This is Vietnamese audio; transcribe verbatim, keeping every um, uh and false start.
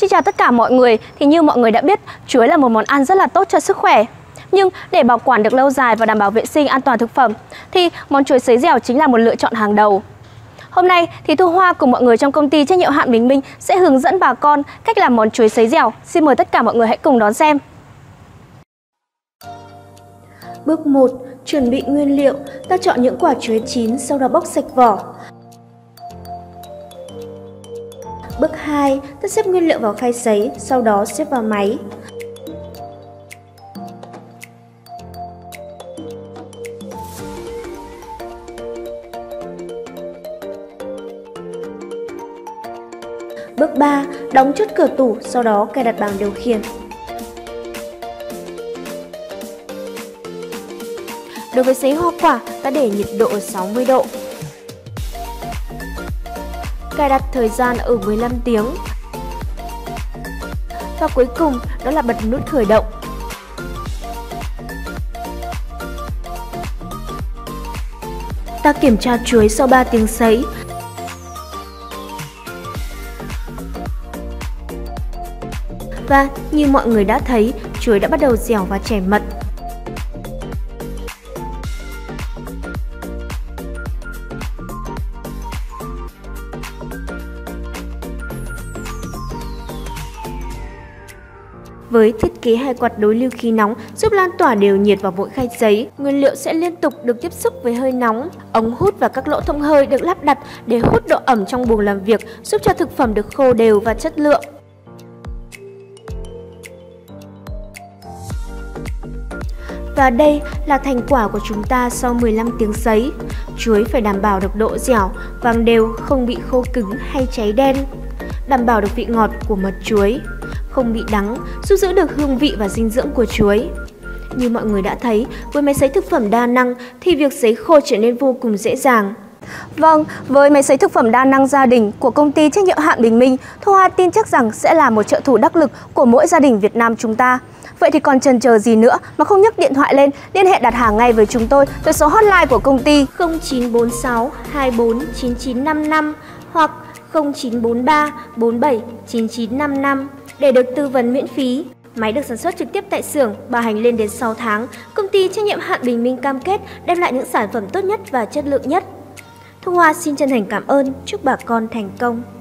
Xin chào tất cả mọi người. Thì như mọi người đã biết, chuối là một món ăn rất là tốt cho sức khỏe. Nhưng để bảo quản được lâu dài và đảm bảo vệ sinh an toàn thực phẩm thì món chuối sấy dẻo chính là một lựa chọn hàng đầu. Hôm nay thì Thu Hoa cùng mọi người trong công ty Trách Nhiệm Hạn Bình Minh sẽ hướng dẫn bà con cách làm món chuối sấy dẻo. Xin mời tất cả mọi người hãy cùng đón xem. Bước một. Chuẩn bị nguyên liệu. Ta chọn những quả chuối chín, sau đó bóc sạch vỏ. Bước hai. Ta xếp nguyên liệu vào khay sấy, sau đó xếp vào máy. Bước ba. Đóng chốt cửa tủ, sau đó cài đặt bảng điều khiển. Đối với sấy hoa quả, ta để nhiệt độ ở sáu mươi độ. Cài đặt thời gian ở mười lăm tiếng. Và cuối cùng đó là bật nút khởi động. Ta kiểm tra chuối sau ba tiếng sấy. Và như mọi người đã thấy, chuối đã bắt đầu dẻo và chảy mật. Với thiết kế hai quạt đối lưu khí nóng giúp lan tỏa đều nhiệt vào mỗi khay sấy, nguyên liệu sẽ liên tục được tiếp xúc với hơi nóng. Ống hút và các lỗ thông hơi được lắp đặt để hút độ ẩm trong buồng làm việc, giúp cho thực phẩm được khô đều và chất lượng. Và đây là thành quả của chúng ta sau mười lăm tiếng sấy. Chuối phải đảm bảo được độ dẻo, vàng đều, không bị khô cứng hay cháy đen. Đảm bảo được vị ngọt của mật chuối, không bị đắng, giúp giữ được hương vị và dinh dưỡng của chuối. Như mọi người đã thấy, với máy sấy thực phẩm đa năng thì việc sấy khô trở nên vô cùng dễ dàng. Vâng, với máy sấy thực phẩm đa năng gia đình của công ty Trách Nhiệm Hạn Bình Minh, Thu Hoa tin chắc rằng sẽ là một trợ thủ đắc lực của mỗi gia đình Việt Nam chúng ta. Vậy thì còn chần chờ gì nữa mà không nhấc điện thoại lên, liên hệ đặt hàng ngay với chúng tôi tới số hotline của công ty không chín bốn sáu hai bốn chín chín năm năm hoặc không chín bốn ba bốn bảy chín chín năm năm để được tư vấn miễn phí. Máy được sản xuất trực tiếp tại xưởng, bảo hành lên đến sáu tháng. Công ty Trách Nhiệm Hạn Bình Minh cam kết đem lại những sản phẩm tốt nhất và chất lượng nhất. Thu Hoa xin chân thành cảm ơn, chúc bà con thành công.